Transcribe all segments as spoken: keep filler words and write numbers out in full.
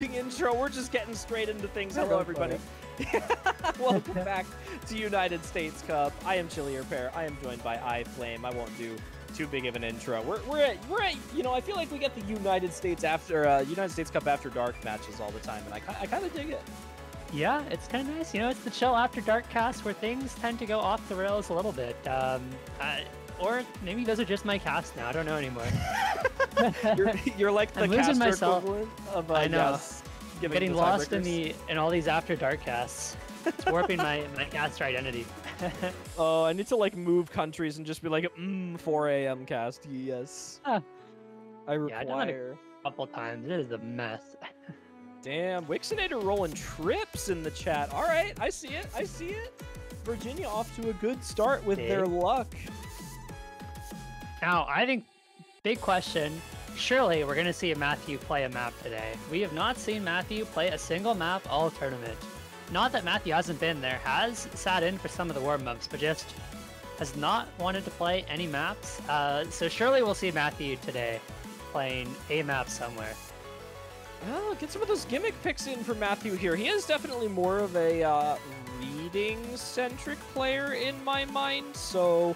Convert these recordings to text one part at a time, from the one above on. Intro, we're just getting straight into things. Hello, everybody. Welcome back to United States Cup. I am Chillier Pear. I am joined by I Flame. I won't do too big of an intro. We're we're at, we're at, you know, I feel like we get the United States after uh, United States Cup after dark matches all the time, and I I kind of dig it. Yeah, it's kind of nice. You know, it's the chill after dark cast where things tend to go off the rails a little bit. Um, I, or maybe those are just my casts now. I don't know anymore. you're, you're like the I'm caster myself. equivalent of uh, I know. Yes, I'm getting lost in the in all these after dark casts. It's warping my my caster identity. Oh, I need to like move countries and just be like mm, four A M cast. Yes, huh. I require. Yeah, I've done it a couple times. It is a mess. Damn, Wixinator rolling trips in the chat. All right, I see it. I see it. Virginia off to a good start with Big. their luck. Now I think. Big question. Surely we're going to see Matthew play a map today. We have not seen Matthew play a single map all tournament. Not that Matthew hasn't been there, has sat in for some of the warm-ups, but just has not wanted to play any maps. Uh, so surely we'll see Matthew today playing a map somewhere. Oh, get some of those gimmick picks in for Matthew here. He is definitely more of a uh, reading-centric player in my mind, so...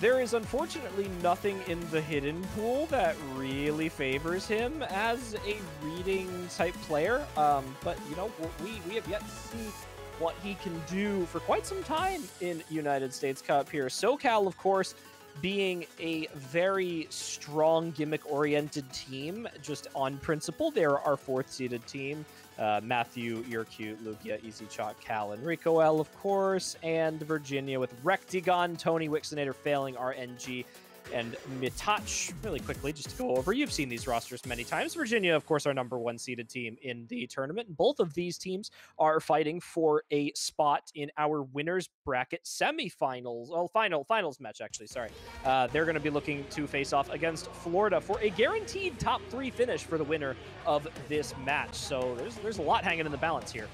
There is unfortunately nothing in the hidden pool that really favors him as a reading type player. Um, but, you know, we, we have yet to see what he can do for quite some time in United States Cup here. SoCal, of course, being a very strong gimmick-oriented team, just on principle. They're our fourth-seeded team. Uh, Matthew, Yurcute, Lugia, EZChalk, Cal, and Ricoel, of course, and Virginia with Rectigon, Tony, Wixinator failing, R N G, and Mitach. Really quickly, just to go over, you've seen these rosters many times. Virginia, of course, our number one seeded team in the tournament. Both of these teams are fighting for a spot in our winners bracket semifinals. Well, final finals match, actually, sorry. Uh, they're going to be looking to face off against Florida for a guaranteed top three finish for the winner of this match. So there's, there's a lot hanging in the balance here.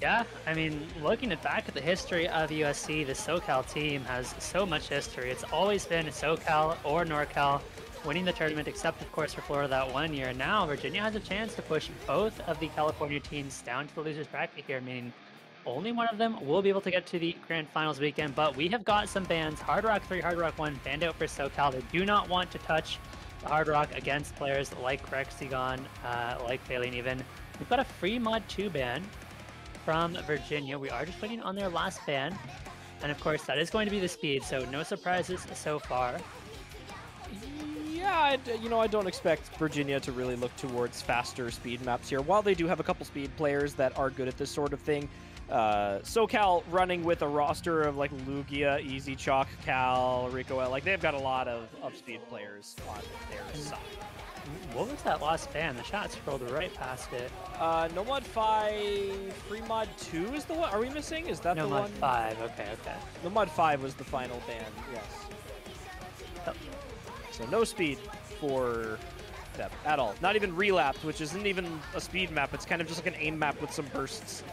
Yeah, I mean, looking at back at the history of U S C, the SoCal team has so much history. It's always been SoCal or NorCal winning the tournament, except, of course, for Florida that one year. And now Virginia has a chance to push both of the California teams down to the loser's bracket here, meaning only one of them will be able to get to the grand finals weekend. But we have got some bans, Hard Rock three, Hard Rock one, banned out for SoCal. They do not want to touch the Hard Rock against players like Rectigon, uh, like Failing even. We've got a free Mod two ban from Virginia. We are just waiting on their last ban. And of course, that is going to be the speed, so no surprises so far. Yeah, I, you know, I don't expect Virginia to really look towards faster speed maps here. While they do have a couple speed players that are good at this sort of thing, uh, SoCal running with a roster of like Lugia, EZChalk, Cal, Ricoel, like they've got a lot of, of speed players on their side. What was that last ban? The shot scrolled right past it. Uh, no Mod five, free Mod two is the one? Are we missing? Is that no the one? No Mod five, okay, okay. No Mod five was the final ban, yes. Oh. So no speed for that at all. Not even Relapse, which isn't even a speed map. It's kind of just like an aim map with some bursts.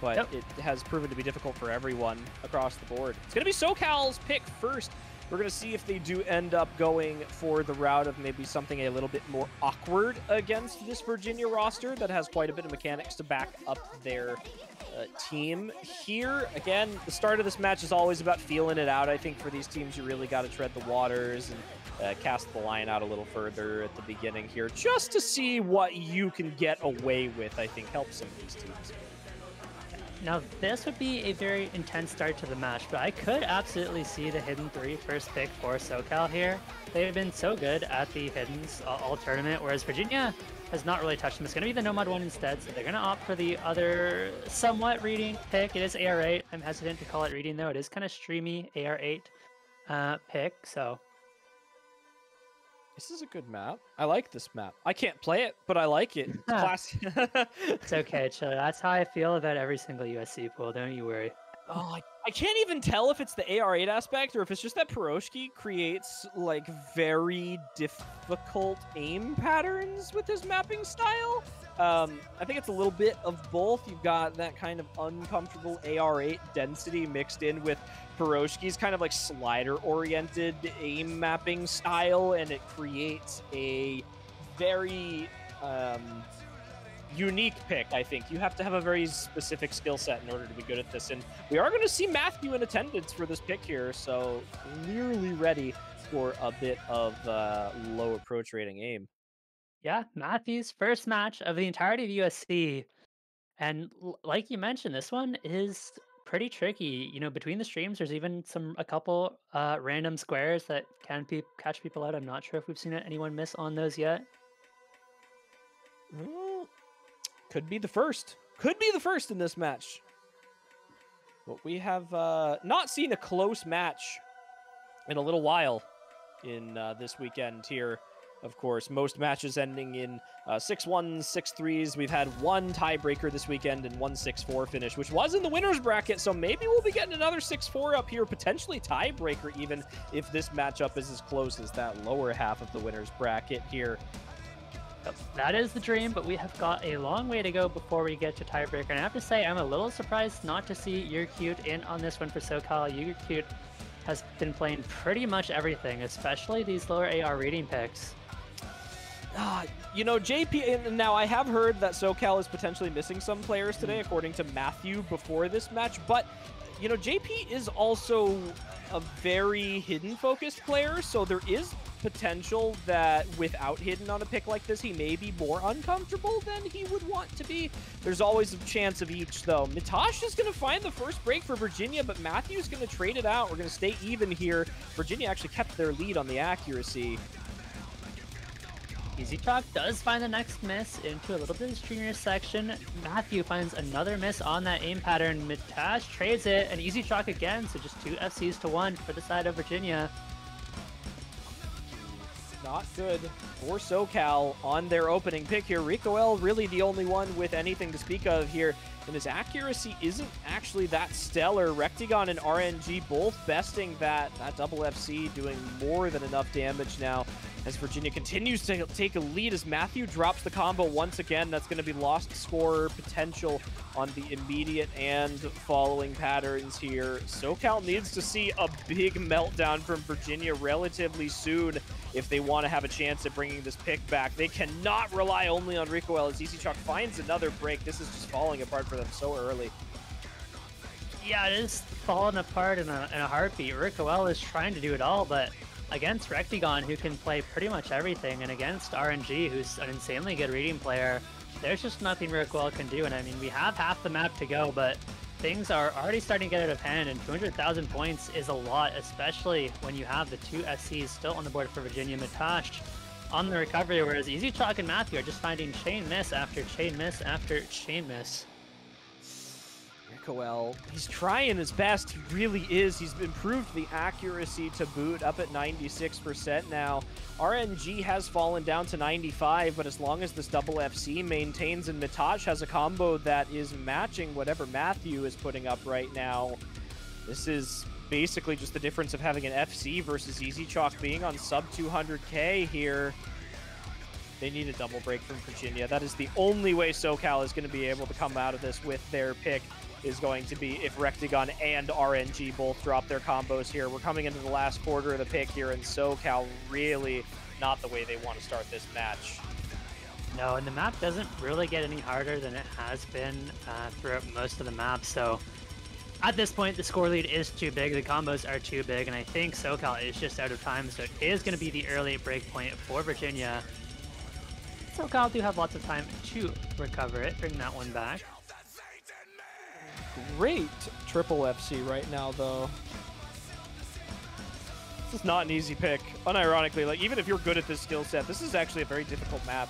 But yep, it has proven to be difficult for everyone across the board. It's going to be SoCal's pick first. We're going to see if they do end up going for the route of maybe something a little bit more awkward against this Virginia roster that has quite a bit of mechanics to back up their uh, team here. Again, the start of this match is always about feeling it out. I think for these teams, you really got to tread the waters and uh, cast the line out a little further at the beginning here just to see what you can get away with, I think, helps some of these teams. Now, this would be a very intense start to the match, but I could absolutely see the Hidden three first pick for SoCal here. They've been so good at the Hiddens uh, all tournament, whereas Virginia has not really touched them. It's going to be the Nomad one instead, so they're going to opt for the other somewhat reading pick. It is A R eight. I'm hesitant to call it reading, though. It is kind of streamy A R eight uh, pick, so... This is a good map. I like this map. I can't play it, but I like it. It's classic. It's okay, Chilla. That's how I feel about every single U S C pool. Don't you worry. Oh, I, I can't even tell if it's the A R eight aspect or if it's just that Piroshki creates like very difficult aim patterns with his mapping style. Um, I think it's a little bit of both. You've got that kind of uncomfortable A R eight density mixed in with Piroshki's kind of like slider-oriented aim mapping style, and it creates a very um, unique pick, I think. You have to have a very specific skill set in order to be good at this. And we are going to see Matthew in attendance for this pick here, so clearly ready for a bit of uh, low approach rating aim. Yeah, Matthew's first match of the entirety of U S C. And like you mentioned, this one is pretty tricky. You know, between the streams, there's even some a couple uh, random squares that can pe catch people out. I'm not sure if we've seen anyone miss on those yet. Well, could be the first. Could be the first in this match. But we have uh, not seen a close match in a little while in uh, this weekend here. Of course, most matches ending in uh, six ones, six threes. We've had one tiebreaker this weekend and one six four finish, which was in the winner's bracket, so maybe we'll be getting another six four up here, potentially tiebreaker even, if this matchup is as close as that lower half of the winner's bracket here. That is the dream, but we have got a long way to go before we get to tiebreaker. And I have to say, I'm a little surprised not to see Yurcute in on this one for SoCal. Yurcute has been playing pretty much everything, especially these lower A R reading picks. Uh, you know, J P, now I have heard that SoCal is potentially missing some players today, according to Matthew before this match, but, you know, J P is also a very hidden-focused player, so there is potential that without hidden on a pick like this, he may be more uncomfortable than he would want to be. There's always a chance of each, though. Mitach is going to find the first break for Virginia, but Matthew's going to trade it out. We're going to stay even here. Virginia actually kept their lead on the accuracy. EZChalk does find the next miss into a little bit of the junior section. Matthew finds another miss on that aim pattern. Mitach trades it, and EZChalk again, so just two F Cs to one for the side of Virginia. Not good for SoCal on their opening pick here. Ricoel really the only one with anything to speak of here, and his accuracy isn't actually that stellar. Rectigon and R N G both besting that. That double F C doing more than enough damage now as Virginia continues to take a lead as Matthew drops the combo once again. That's going to be lost scorer potential on the immediate and following patterns here. SoCal needs to see a big meltdown from Virginia relatively soon if they want to have a chance at bringing this pick back. They cannot rely only on Ricoel as EZChalk finds another break. This is just falling apart for them so early. Yeah, it is falling apart in a, in a heartbeat. Ricoel is trying to do it all, but against Rectigon, who can play pretty much everything, and against R N G, who's an insanely good reading player, there's just nothing Ricoel can do. And I mean, we have half the map to go, but things are already starting to get out of hand, and two hundred thousand points is a lot, especially when you have the two F Cs still on the board for Virginia. Matash on the recovery, whereas EZChalk and Matthew are just finding chain miss after chain miss after chain miss. Ricoel, he's trying his best, he really is. He's improved the accuracy to boot, up at ninety-six percent now. R N G has fallen down to ninety-five, but as long as this double F C maintains and Mitach has a combo that is matching whatever Matthew is putting up right now, this is basically just the difference of having an F C versus EZChalk being on sub two hundred K here. They need a double break from Virginia. That is the only way SoCal is going to be able to come out of this with their pick, is going to be if Rectigon and R N G both drop their combos here. We're coming into the last quarter of the pick here, and SoCal really not the way they want to start this match. No, and the map doesn't really get any harder than it has been uh, throughout most of the map, so at this point, the score lead is too big, the combos are too big, and I think SoCal is just out of time, so it is going to be the early break point for Virginia. SoCal do have lots of time to recover it, bring that one back. Great triple F C right now, though. This is not an easy pick, unironically. Like, even if you're good at this skill set, this is actually a very difficult map.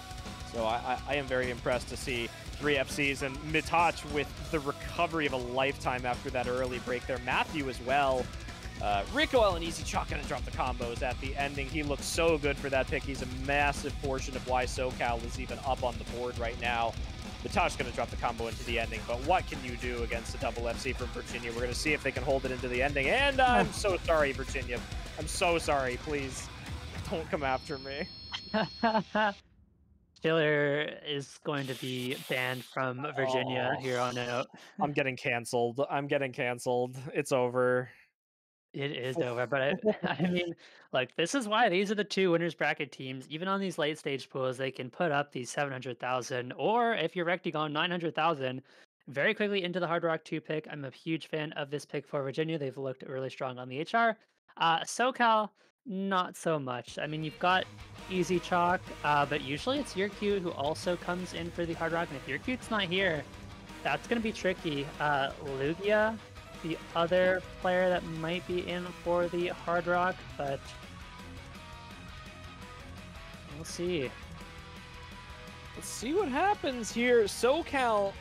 So I, I, I am very impressed to see three F Cs, and Mitach with the recovery of a lifetime after that early break there. Matthew as well. Uh, Ricoel and EZChalk going to drop the combos at the ending. He looks so good for that pick. He's a massive portion of why SoCal is even up on the board right now. Mitach's going to drop the combo into the ending, but what can you do against a double F C from Virginia? We're going to see if they can hold it into the ending, and uh, I'm so sorry, Virginia. I'm so sorry. Please don't come after me. Chillier is going to be banned from Virginia oh, here on out. I'm getting canceled. I'm getting canceled. It's over. It is over, but I, I mean, like, this is why these are the two winners bracket teams. Even on these late stage pools, they can put up these seven hundred thousand, or if you're Rectigon, nine hundred thousand. Very quickly into the Hard Rock two pick. I'm a huge fan of this pick for Virginia. They've looked really strong on the H R. Uh, SoCal, not so much. I mean, you've got EZChalk, uh, but usually it's Yurcute who also comes in for the Hard Rock, and if Yurcute's not here, that's going to be tricky. Uh, Lugia, the other player that might be in for the Hard Rock, but we'll see. Let's see what happens here. SoCal...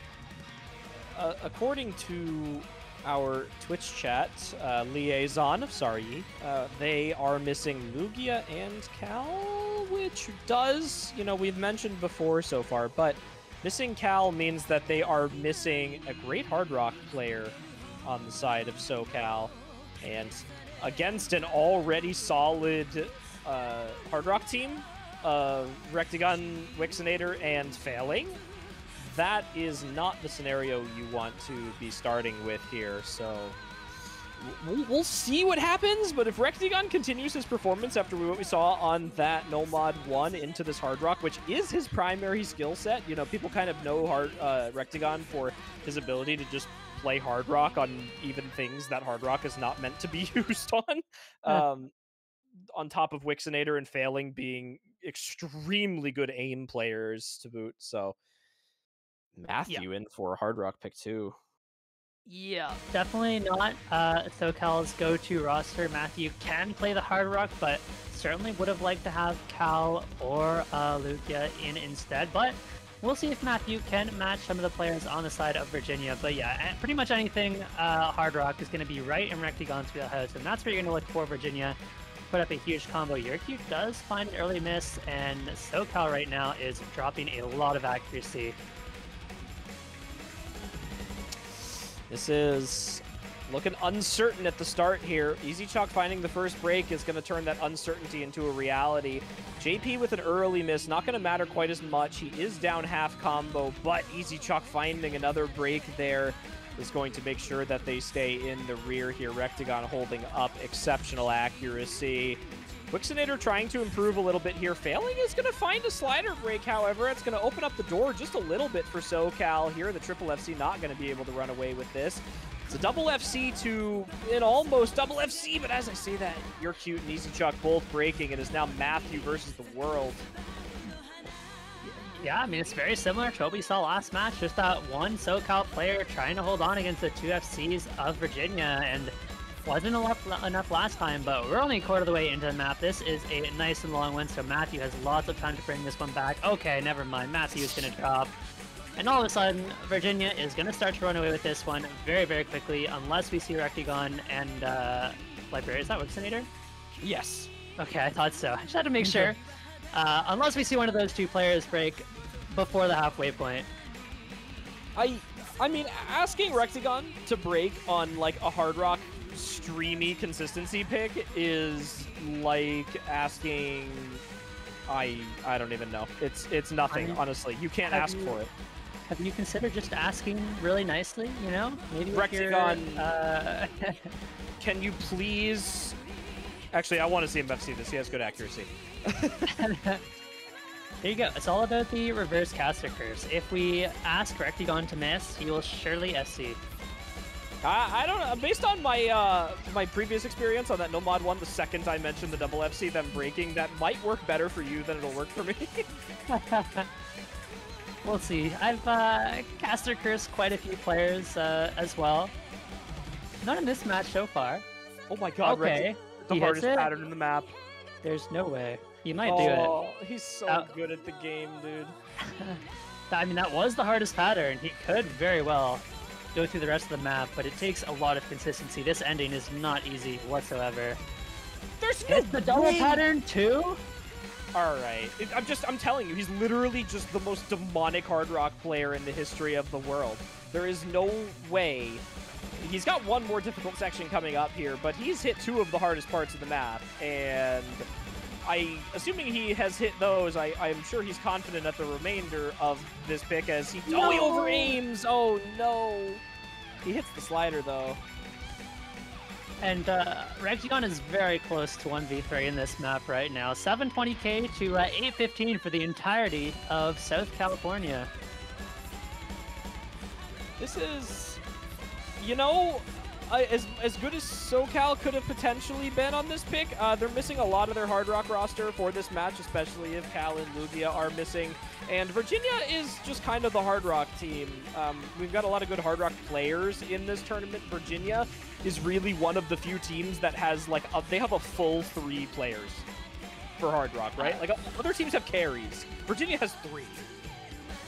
Uh, according to our Twitch chat uh, liaison of Saryi, uh, they are missing Lugia and Cal, which does, you know, we've mentioned before so far, but missing Cal means that they are missing a great Hard Rock player on the side of SoCal, and against an already solid uh, Hard Rock team, uh, Rectigon, Wixinator, and failing. That is not the scenario you want to be starting with here, so we'll see what happens. But if Rectigon continues his performance after what we saw on that Nomad one into this Hard Rock, which is his primary skill set, you know, people kind of know hard, uh, Rectigon for his ability to just play Hard Rock on even things that Hard Rock is not meant to be used on. Um, on top of Wixinator and failing being extremely good aim players to boot, so... Matthew yeah. in for a Hard Rock pick too. Yeah, definitely not uh, SoCal's go-to roster. Matthew can play the Hard Rock, but certainly would have liked to have Cal or uh, Lugia in instead. But we'll see if Matthew can match some of the players on the side of Virginia. But yeah, pretty much anything uh, Hard Rock is going to be right in Rectigon's wheelhouse, and that's where you're going to look for Virginia. Put up a huge combo. Yurcute does find an early miss, and SoCal right now is dropping a lot of accuracy. This is looking uncertain at the start here. EZChalk finding the first break is going to turn that uncertainty into a reality. J P with an early miss, not going to matter quite as much. He is down half combo, but EZChalk finding another break there is going to make sure that they stay in the rear here. Rectigon holding up exceptional accuracy. Wixinator trying to improve a little bit here. Failing is going to find a slider break, however. It's going to open up the door just a little bit for SoCal here. The Triple F C not going to be able to run away with this. It's a double F C to an almost double F C, but as I say that, Yurcute and EZChalk both breaking. It is now Matthew versus the world. Yeah, I mean, it's very similar to what we saw last match. Just that one SoCal player trying to hold on against the two F Cs of Virginia, and... wasn't enough last time, but we're only a quarter of the way into the map. This is a nice and long one, so Matthew has lots of time to bring this one back. Okay, never mind. Matthew's going to drop. And all of a sudden, Virginia is going to start to run away with this one very, very quickly, unless we see Rectigon and uh, Library. Is that Wixinator? Yes. Okay, I thought so. I just had to make sure. Uh, unless we see one of those two players break before the halfway point. I, I mean, asking Rectigon to break on, like, a Hard Rock streamy consistency pick is like asking I I don't even know. It's it's nothing, I, honestly. You can't ask you, for it. Have you considered just asking really nicely, you know? Maybe Rectigon, uh can you please actually I want to see him F C this, he has good accuracy. There you go. It's all about the reverse caster curves. If we ask Rectigon to miss, he will surely F C. I, I don't know. Based on my uh, my previous experience on that Nomad one, the second I mentioned the double F C, them breaking, that might work better for you than it'll work for me. We'll see. I've uh, caster cursed quite a few players uh, as well. Not in this match so far. Oh my god, okay. Rectigon, the he hardest pattern in the map. There's no way. He might oh, do it. Oh, he's so uh, good at the game, dude. I mean, that was the hardest pattern. He could very well go through the rest of the map, but it takes a lot of consistency. This ending is not easy whatsoever. There's no the double pattern too. All right, it, I'm just I'm telling you, he's literally just the most demonic Hard Rock player in the history of the world. There is no way. He's got one more difficult section coming up here, but he's hit two of the hardest parts of the map, and I, assuming he has hit those, I, I'm sure he's confident at the remainder of this pick as he... No! Oh, he over-aims! Oh, no! He hits the slider, though. And uh, Rectigon is very close to one v three in this map right now. seven twenty K to uh, eight fifteen for the entirety of South California. This is, you know, uh, as, as good as SoCal could have potentially been on this pick, uh, they're missing a lot of their Hard Rock roster for this match, especially if Cal and Lugia are missing. And Virginia is just kind of the Hard Rock team. Um, we've got a lot of good Hard Rock players in this tournament. Virginia is really one of the few teams that has, like, a, they have a full three players for Hard Rock, right? Like, other teams have carries. Virginia has three.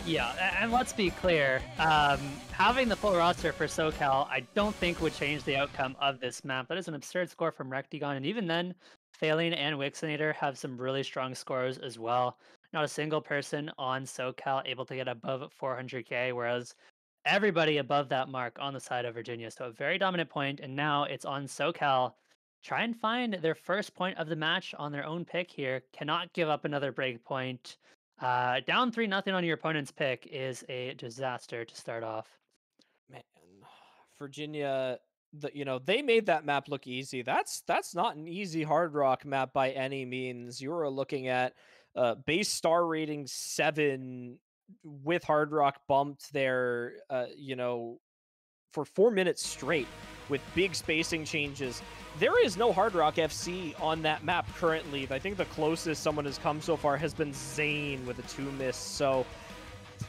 Yeah, and let's be clear, um, having the full roster for SoCal, I don't think would change the outcome of this map. That is an absurd score from Rectigon, and even then, Failing and Wixinator have some really strong scores as well. Not a single person on SoCal able to get above four hundred K, whereas everybody above that mark on the side of Virginia. So a very dominant point, and now it's on SoCal. Try and find their first point of the match on their own pick here. Cannot give up another break point. Uh, down three nothing on your opponent's pick is a disaster to start off. Man, Virginia, the, you know, they made that map look easy. That's that's not an easy Hard Rock map by any means. You are looking at uh, base star rating seven with Hard Rock bumped there, uh, you know, for four minutes straight with big spacing changes. There is no Hard Rock F C on that map currently. I think the closest someone has come so far has been Zane with a two miss. So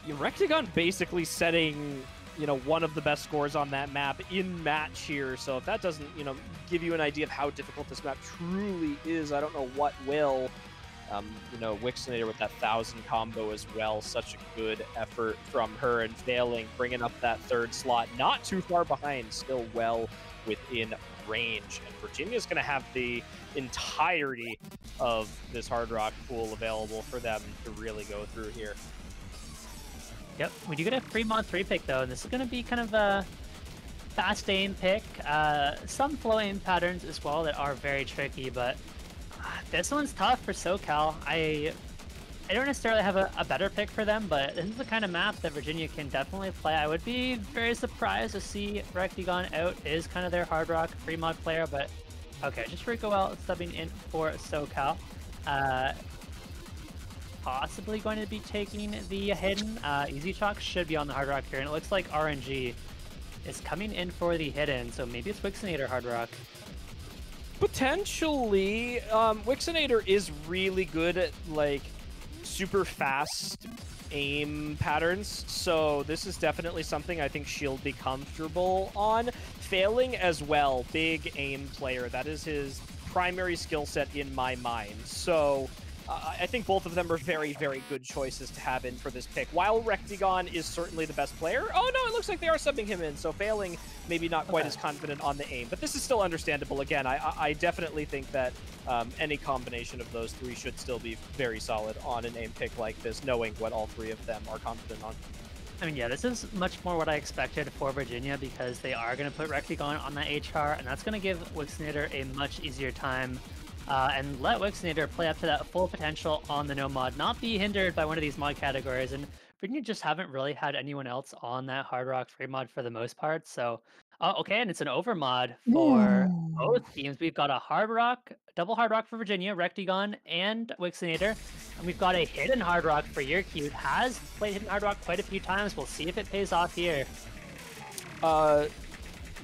Rectigon basically setting, you know, one of the best scores on that map in match here. So if that doesn't, you know, give you an idea of how difficult this map truly is, I don't know what will. Um, you know, Wixinator with that thousand combo as well. Such a good effort from her, and Failing bringing up that third slot. Not too far behind, still well within range. And Virginia's going to have the entirety of this Hard Rock pool available for them to really go through here. Yep, we do get a free mod three pick though, and this is going to be kind of a fast aim pick. Uh, some flow aim patterns as well that are very tricky, but this one's tough for SoCal. I I don't necessarily have a, a better pick for them, but this is the kind of map that Virginia can definitely play. I would be very surprised to see Rectigon out. Is kind of their Hard Rock free mod player, but okay, just Ricoel subbing in for SoCal. Uh, possibly going to be taking the hidden. Uh, EZChalk should be on the Hard Rock here, and it looks like R N G is coming in for the hidden, so maybe it's Wixinator Hard Rock. Potentially, um, Wixinator is really good at, like, super fast aim patterns, so this is definitely something I think she'll be comfortable on. Failing as well, big aim player. That is his primary skill set in my mind, so uh, I think both of them are very, very good choices to have in for this pick. While Rectigon is certainly the best player, oh no, it looks like they are subbing him in, so Failing maybe not quite okay. as confident on the aim, but this is still understandable. Again, I, I definitely think that um, any combination of those three should still be very solid on an aim pick like this, knowing what all three of them are confident on. I mean, yeah, this is much more what I expected for Virginia, because they are going to put Rectigon on that H R, and that's going to give Wixinator a much easier time, uh, and let Wixinator play up to that full potential on the no mod, not be hindered by one of these mod categories. And Virginia just haven't really had anyone else on that Hard Rock free mod for the most part. So, oh, okay, and it's an over mod for Ooh. both teams. We've got a Hard Rock, double Hard Rock for Virginia, Rectigon and Wixinator. And we've got a hidden Hard Rock for Yurcute. Has played hidden Hard Rock quite a few times. We'll see if it pays off here. Uh,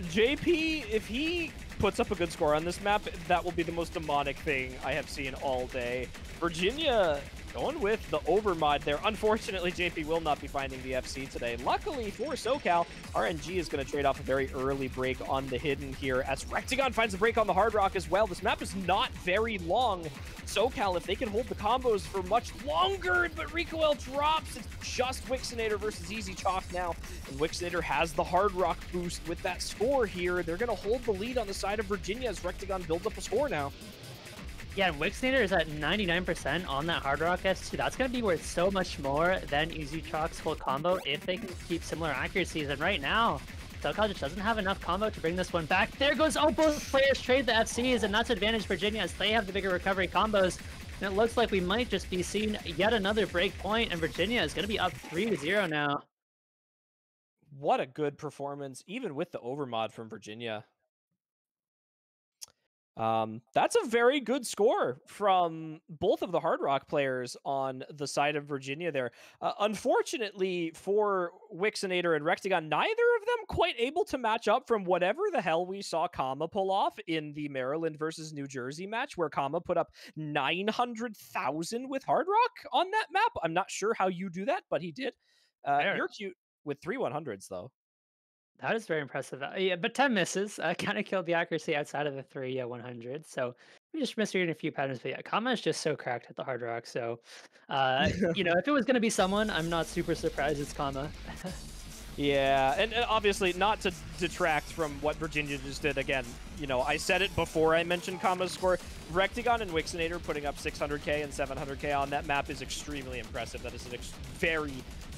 J P, if he puts up a good score on this map, that will be the most demonic thing I have seen all day. Virginia going with the over mod there. Unfortunately, J P will not be finding the F C today. Luckily for SoCal, R N G is going to trade off a very early break on the hidden here, as Rectigon finds a break on the Hard Rock as well. This map is not very long. SoCal, if they can hold the combos for much longer, but Ricoel drops. It's just Wixinator versus EZChalk now, and Wixinator has the Hard Rock boost with that score here. They're going to hold the lead on the side of Virginia as Rectigon builds up a score now. Yeah, and Wixinator is at ninety-nine percent on that Hard Rock S two. That's going to be worth so much more than EZChalk's full combo if they can keep similar accuracies. And right now, SoCal just doesn't have enough combo to bring this one back. There goes, oh, both players trade the F Cs, and that's advantage Virginia as they have the bigger recovery combos. And it looks like we might just be seeing yet another break point, and Virginia is going to be up three to zero now. What a good performance, even with the overmod from Virginia. Um, that's a very good score from both of the Hard Rock players on the side of Virginia there. Uh, unfortunately for Wixinator and Rectigon, neither of them quite able to match up from whatever the hell we saw Kama pull off in the Maryland versus New Jersey match, where Kama put up nine hundred thousand with Hard Rock on that map. I'm not sure how you do that, but he did. Uh, Yurcute with three one hundreds, though. That is very impressive. Yeah, but ten misses. Uh, kind of killed the accuracy outside of the three, yeah, one hundred. So we just misreading a few patterns. But yeah, Kama is just so cracked at the Hard Rock. So, uh, you know, if it was going to be someone, I'm not super surprised it's Kama. Yeah, and, and obviously not to detract from what Virginia just did. Again, you know, I said it before I mentioned Kama's score. Rectigon and Wixinator putting up six hundred K and seven hundred K on that map is extremely impressive. That is a ex very,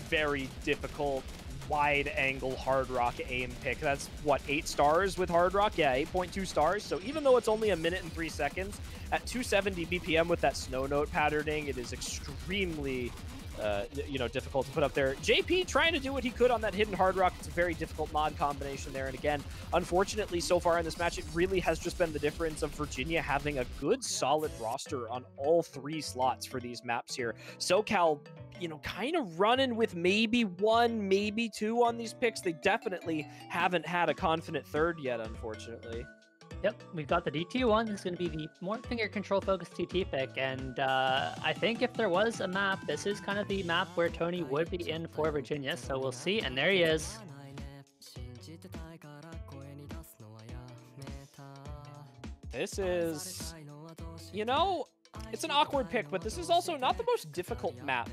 very difficult wide angle Hard Rock aim pick. That's what, eight stars with Hard Rock? Yeah, eight point two stars. So even though it's only a minute and three seconds, at two seventy B P M with that snow note patterning, it is extremely, uh, you know, difficult to put up there. J P trying to do what he could on that hidden Hard Rock. It's a very difficult mod combination there. And again, unfortunately, so far in this match, it really has just been the difference of Virginia having a good, solid roster on all three slots for these maps here. SoCal, you know, kind of running with maybe one, maybe two on these picks. They definitely haven't had a confident third yet, unfortunately. Yep, we've got the D T one. This is going to be the more finger control focused T T pick. And uh, I think if there was a map, this is kind of the map where Tony would be in for Virginia. So we'll see. And there he is. This is, you know, it's an awkward pick, but this is also not the most difficult map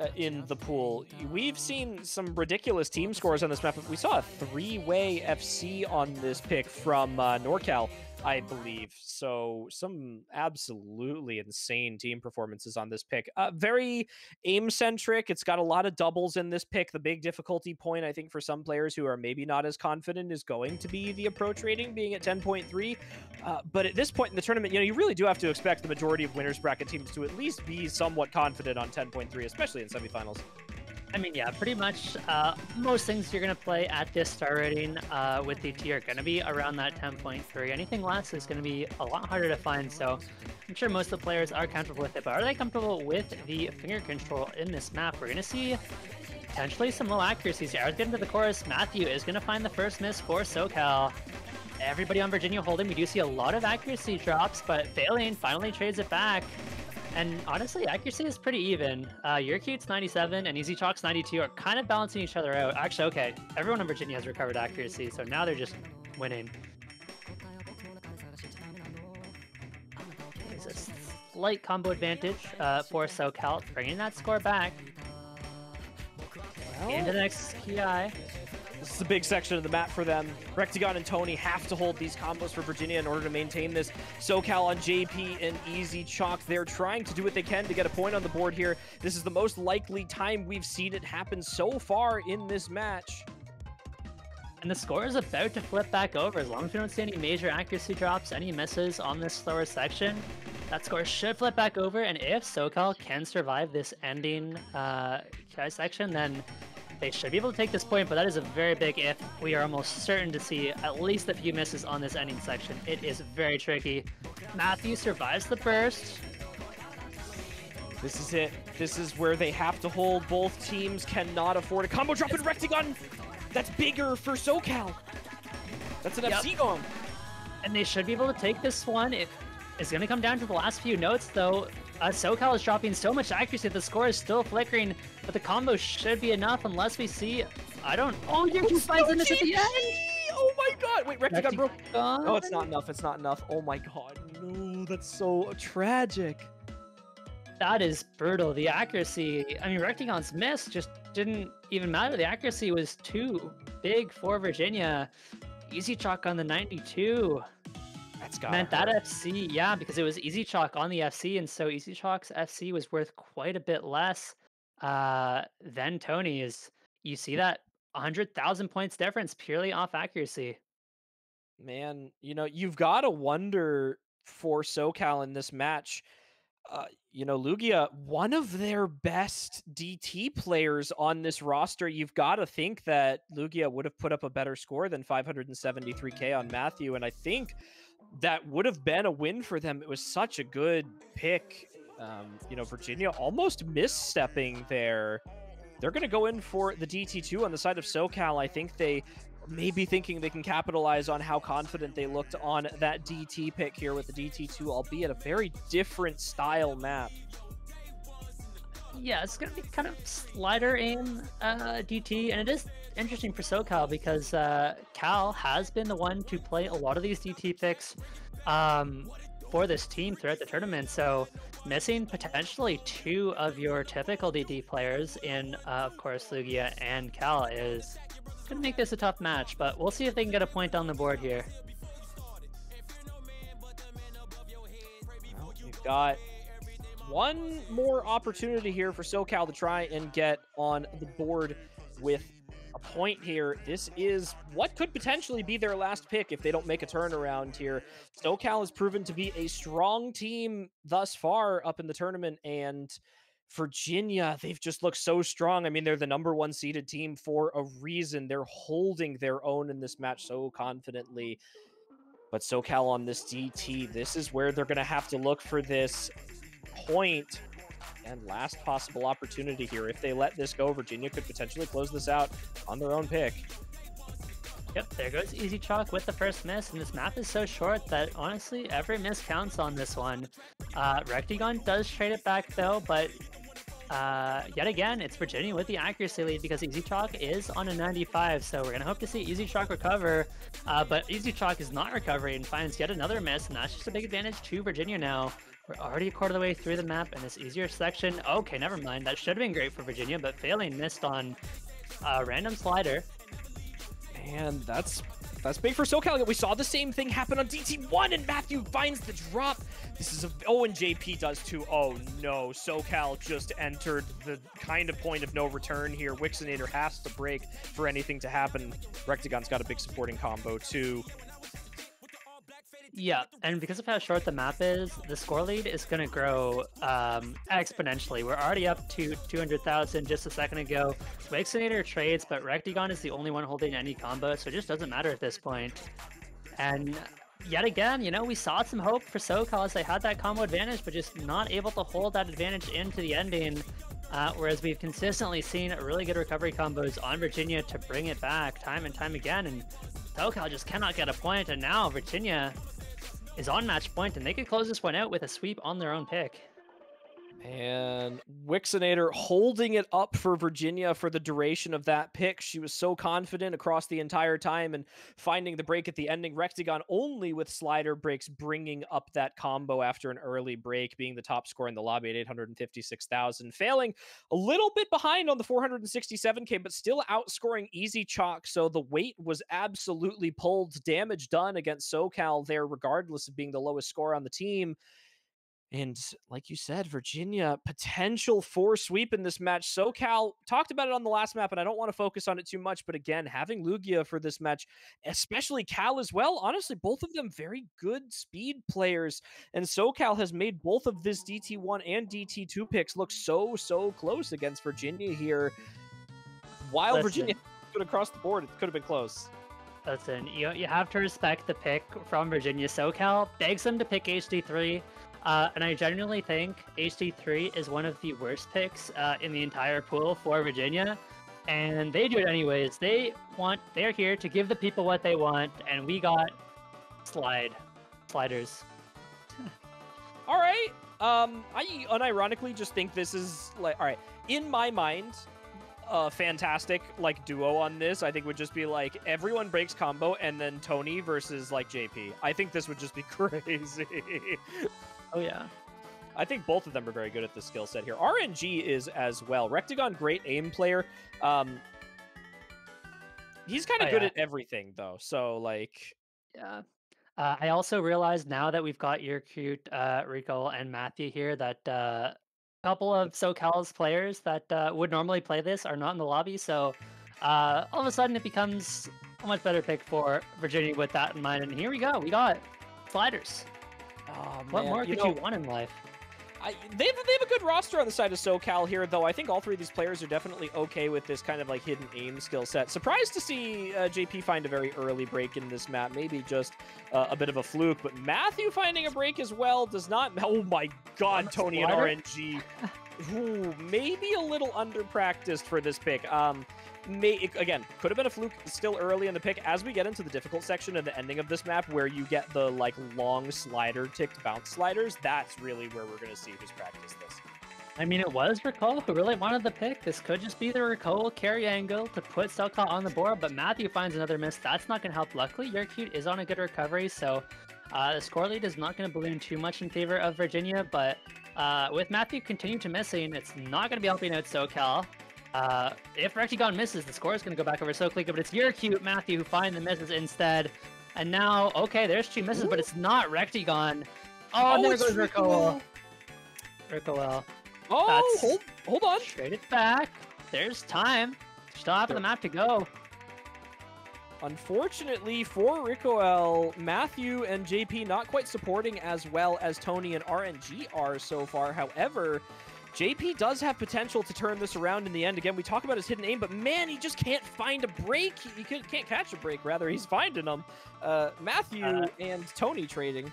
Uh, in the pool. We've seen some ridiculous team scores on this map. We saw a three-way F C on this pick from uh, NorCal, I believe. So some absolutely insane team performances on this pick. Uh, very aim-centric. It's got a lot of doubles in this pick. The big difficulty point, I think, for some players who are maybe not as confident is going to be the approach rating being at ten point three. Uh, but at this point in the tournament, you know, you really do have to expect the majority of winners bracket teams to at least be somewhat confident on ten point three, especially in semifinals. I mean, yeah, pretty much uh, most things you're going to play at this star rating uh, with D T are going to be around that ten point three. Anything less is going to be a lot harder to find, so I'm sure most of the players are comfortable with it, but are they comfortable with the finger control in this map? We're going to see potentially some low accuracies here. As we get into the chorus, Matthew is going to find the first miss for SoCal. Everybody on Virginia holding. We do see a lot of accuracy drops, but Failing finally trades it back. And honestly, accuracy is pretty even. Uh, Yurcute's ninety-seven and EZChalk's ninety-two are kind of balancing each other out. Actually, okay, everyone in Virginia has recovered accuracy, so now they're just winning. There's a slight combo advantage uh, for SoCal, bringing that score back. Well, into the next K I. This is a big section of the map for them. Rectigon and Tony have to hold these combos for Virginia in order to maintain this. SoCal on J P and EZChalk, they're trying to do what they can to get a point on the board here. This is the most likely time we've seen it happen so far in this match. And the score is about to flip back over. As long as we don't see any major accuracy drops, any misses on this slower section, that score should flip back over. And if SoCal can survive this ending uh, K I section, then they should be able to take this point, but that is a very big if. We are almost certain to see at least a few misses on this ending section. It is very tricky. Matthew survives the burst. This is it. This is where they have to hold. Both teams cannot afford a combo drop in Rectigon. That's bigger for SoCal. That's an yep. F C gong. And they should be able to take this one. It is going to come down to the last few notes, though. Uh, SoCal is dropping so much accuracy, the score is still flickering, but the combo should be enough unless we see, I don't, oh, you're two finds in this at the end! Oh my god! Wait, Rectigon broke. No, it's not enough, it's not enough. Oh my god, no, that's so tragic. That is brutal, the accuracy. I mean, Rectigon's miss just didn't even matter. The accuracy was too big for Virginia. EZChalk on the ninety-two. That's got meant hurt. That F C, yeah, because it was EZChalk on the F C, and so EZChalk's F C was worth quite a bit less uh, than Tony's. You see that one hundred thousand points difference purely off accuracy. Man, you know, you've got to wonder for SoCal in this match. Uh, you know, Lugia, one of their best D T players on this roster. You've got to think that Lugia would have put up a better score than five hundred seventy-three K on Matthew, and I think that would have been a win for them. It was such a good pick. Um, you know, Virginia almost misstepping there. They're going to go in for the D T two on the side of SoCal. I think they may be thinking they can capitalize on how confident they looked on that D T pick here with the D T two, albeit a very different style map. Yeah, it's going to be kind of slider aim uh, D T, and it is interesting for SoCal because uh, Cal has been the one to play a lot of these D T picks um, for this team throughout the tournament, so missing potentially two of your typical D T players in, uh, of course, Lugia and Cal is going to make this a tough match, but we'll see if they can get a point on the board here. Well, we've got one more opportunity here for SoCal to try and get on the board with a point here. This is what could potentially be their last pick if they don't make a turnaround here. SoCal has proven to be a strong team thus far up in the tournament, and Virginia, they've just looked so strong. I mean, they're the number one seeded team for a reason. They're holding their own in this match so confidently. But SoCal on this D T, this is where they're going to have to look for this point and last possible opportunity here. If they let this go, Virginia could potentially close this out on their own pick. Yep, there goes EZChalk with the first miss, and this map is so short that honestly every miss counts on this one. Uh, Rectigon does trade it back though, but uh, yet again, it's Virginia with the accuracy lead because EZChalk is on a ninety-five, so we're gonna hope to see EZChalk recover, uh, but EZChalk is not recovering and finds yet another miss, and that's just a big advantage to Virginia now. We're already a quarter of the way through the map in this easier section. Okay, never mind. That should have been great for Virginia, but failing missed on a random slider. And that's that's big for SoCal. We saw the same thing happen on D T one, and Matthew finds the drop. This is a... Oh, and J P does too. Oh, no. SoCal just entered the kind of point of no return here. Wixinator has to break for anything to happen. Rectigon's got a big supporting combo, too. Yeah, and because of how short the map is, the score lead is going to grow um, exponentially. We're already up to two hundred thousand just a second ago. Wixinator trades, but Rectigon is the only one holding any combo, so it just doesn't matter at this point. And yet again, you know, we saw some hope for SoCal as they had that combo advantage, but just not able to hold that advantage into the ending. Uh, whereas we've consistently seen really good recovery combos on Virginia to bring it back time and time again, and SoCal just cannot get a point, and now Virginia is on match point, and they could close this one out with a sweep on their own pick. And Wixinator holding it up for Virginia for the duration of that pick. She was so confident across the entire time, and finding the break at the ending. Rectigon only with slider breaks, bringing up that combo after an early break, being the top scorer in the lobby at eight hundred fifty-six thousand. Failing a little bit behind on the four hundred sixty-seven K, but still outscoring EZChalk. So the weight was absolutely pulled. Damage done against SoCal there, regardless of being the lowest score on the team. And like you said, Virginia, potential for sweep in this match. SoCal talked about it on the last map, and I don't want to focus on it too much. But again, having Lugia for this match, especially Cal as well, honestly, both of them very good speed players. And SoCal has made both of this D T one and D T two picks look so, so close against Virginia here. While Listen. Virginia could have crossed the board, it could have been close. Listen, you, you have to respect the pick from Virginia. SoCal begs them to pick H D three. Uh, and I genuinely think H D three is one of the worst picks uh, in the entire pool for Virginia. And they do it anyways. They want, they're here to give the people what they want. And we got slide, sliders. All right. Um, I unironically just think this is like, all right, in my mind, a fantastic like duo on this, I think, would just be like everyone breaks combo and then Tony versus like J P. I think this would just be crazy. Oh, yeah. I think both of them are very good at the skill set here. R N G is as well. Rectigon, great aim player. Um, he's kind of oh, good yeah. at everything, though. So, like... Yeah. Uh, I also realized now that we've got Yurcute, uh, Ricoel, and Matthew here that a uh, couple of SoCal's players that uh, would normally play this are not in the lobby. So, uh, all of a sudden, it becomes a much better pick for Virginia with that in mind. And here we go. We got sliders. Oh, what man. more could you, know, you want in life? I, they, have, they have a good roster on the side of SoCal here, though. I think all three of these players are definitely okay with this kind of like hidden aim skill set. Surprised to see uh, J P find a very early break in this map. Maybe just uh, a bit of a fluke, but Matthew finding a break as well does not... Oh my god, Tony and R N G. Ooh, maybe a little under-practiced for this pick. Um, may, again, could have been a fluke still early in the pick. As we get into the difficult section and the ending of this map where you get the like long slider-ticked bounce sliders, that's really where we're going to see who's practiced this. I mean, it was Ricoel who really wanted the pick. This could just be the Ricoel carry angle to put SoCal on the board, but Matthew finds another miss. That's not going to help. Luckily, Yurcute is on a good recovery, so uh, the score lead is not going to balloon too much in favor of Virginia, but... Uh, with Matthew continuing to missing, it's not going to be helping out SoCal. Uh, if Rectigon misses, the score is going to go back over SoCal, but it's Yurcute, Matthew, who find the misses instead. And now, okay, there's two misses, Ooh. But it's not Rectigon. Oh, oh there goes Ricoel. Ricoel. Oh, That's hold, hold on. Straight it back. There's time. Still half of the map to go. Unfortunately for Ricoel, Matthew and J P not quite supporting as well as Tony and R N G are so far. However, J P does have potential to turn this around in the end. Again, we talk about his hidden aim, but man, he just can't find a break. He can't catch a break, rather. He's finding them. Uh, Matthew uh, and Tony trading.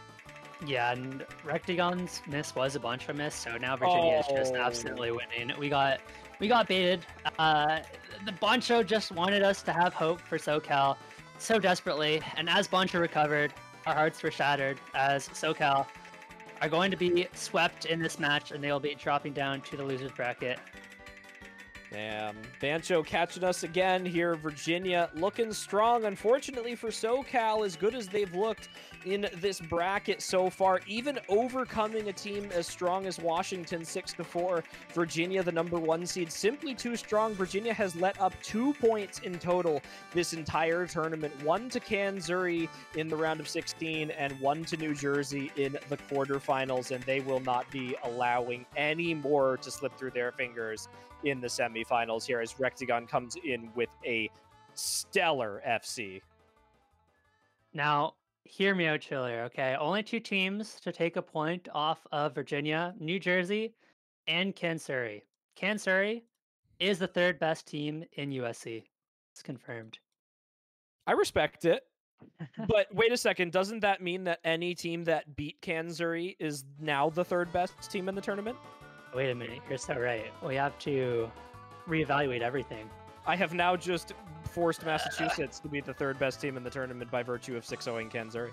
Yeah, and Rectigon's miss was a bunch of miss, so now Virginia oh. is just absolutely winning. We got... We got baited. Uh, the Bancho just wanted us to have hope for SoCal so desperately, and as Bancho recovered, our hearts were shattered as SoCal are going to be swept in this match, and they'll be dropping down to the loser's bracket. Damn. Bancho catching us again here. Virginia looking strong. Unfortunately for SoCal, as good as they've looked in this bracket so far, even overcoming a team as strong as Washington six to four, Virginia, the number one seed, simply too strong. Virginia has let up two points in total this entire tournament, one to Kanzuri in the round of sixteen and one to New Jersey in the quarterfinals, and they will not be allowing any more to slip through their fingers in the semifinals here as Rectigon comes in with a stellar F C. Now, hear me out, Chillier, okay? Only two teams to take a point off of Virginia, New Jersey, and Kanzuri. Kanzuri is the third best team in U S C. It's confirmed. I respect it. But wait a second, doesn't that mean that any team that beat Kanzuri is now the third best team in the tournament? Wait a minute, you're so right. We have to reevaluate everything. I have now just forced Massachusetts to be the third best team in the tournament by virtue of six oh-ing Kanzuri.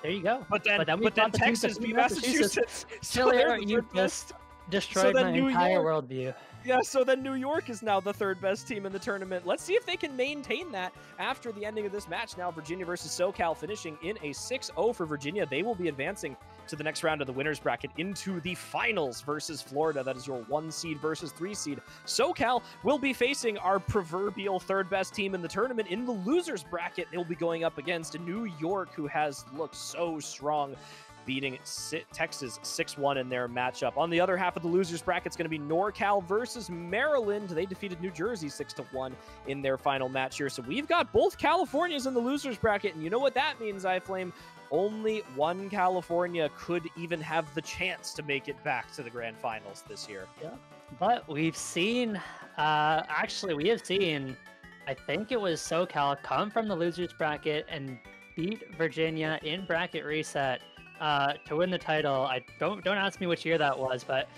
There you go. But then, but then, but then the Texas beat Massachusetts. Massachusetts. So Chillier, you just destroyed so my New entire York. worldview. Yeah, so then New York is now the third best team in the tournament. Let's see if they can maintain that after the ending of this match. Now Virginia versus SoCal finishing in a six oh for Virginia. They will be advancing to the next round of the winner's bracket into the finals versus Florida. That is your one seed versus three seed. SoCal will be facing our proverbial third best team in the tournament in the loser's bracket. They'll be going up against New York, who has looked so strong, beating Texas six one in their matchup. On the other half of the losers bracket is going to be NorCal versus Maryland. They defeated New Jersey six to one in their final match here. So we've got both Californias in the losers bracket, and you know what that means, I Flame. Only one California could even have the chance to make it back to the grand finals this year. Yeah, but we've seen, uh, actually we have seen, I think it was SoCal come from the losers bracket and beat Virginia in bracket reset Uh, to win the title. I don't don't ask me which year that was, but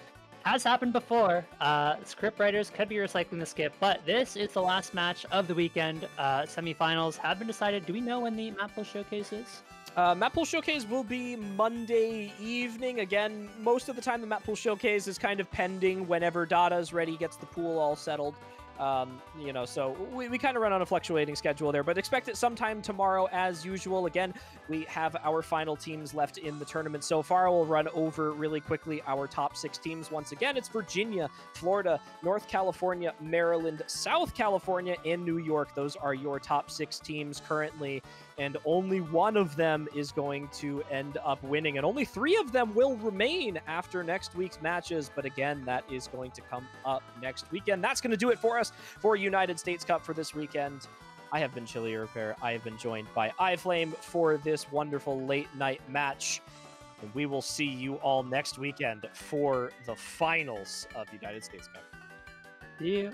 has happened before. Uh, script writers could be recycling the skip, but this is the last match of the weekend. Uh, semifinals have been decided. Do we know when the map pool showcase is? Uh, map pool showcase will be Monday evening. Again, most of the time the map pool showcase is kind of pending whenever data is ready, gets the pool all settled. Um, you know, so we, we kind of run on a fluctuating schedule there, but expect it sometime tomorrow as usual. Again, we have our final teams left in the tournament so far. We'll run over really quickly our top six teams. Once again, it's Virginia, Florida, North California, Maryland, South California, and New York. Those are your top six teams currently, and only one of them is going to end up winning, and only three of them will remain after next week's matches. But again, that is going to come up next weekend. That's going to do it for us for United States Cup for this weekend. I have been Chillier Pear. I have been joined by I Flame for this wonderful late night match. And we will see you all next weekend for the finals of the United States Cup. Yeah.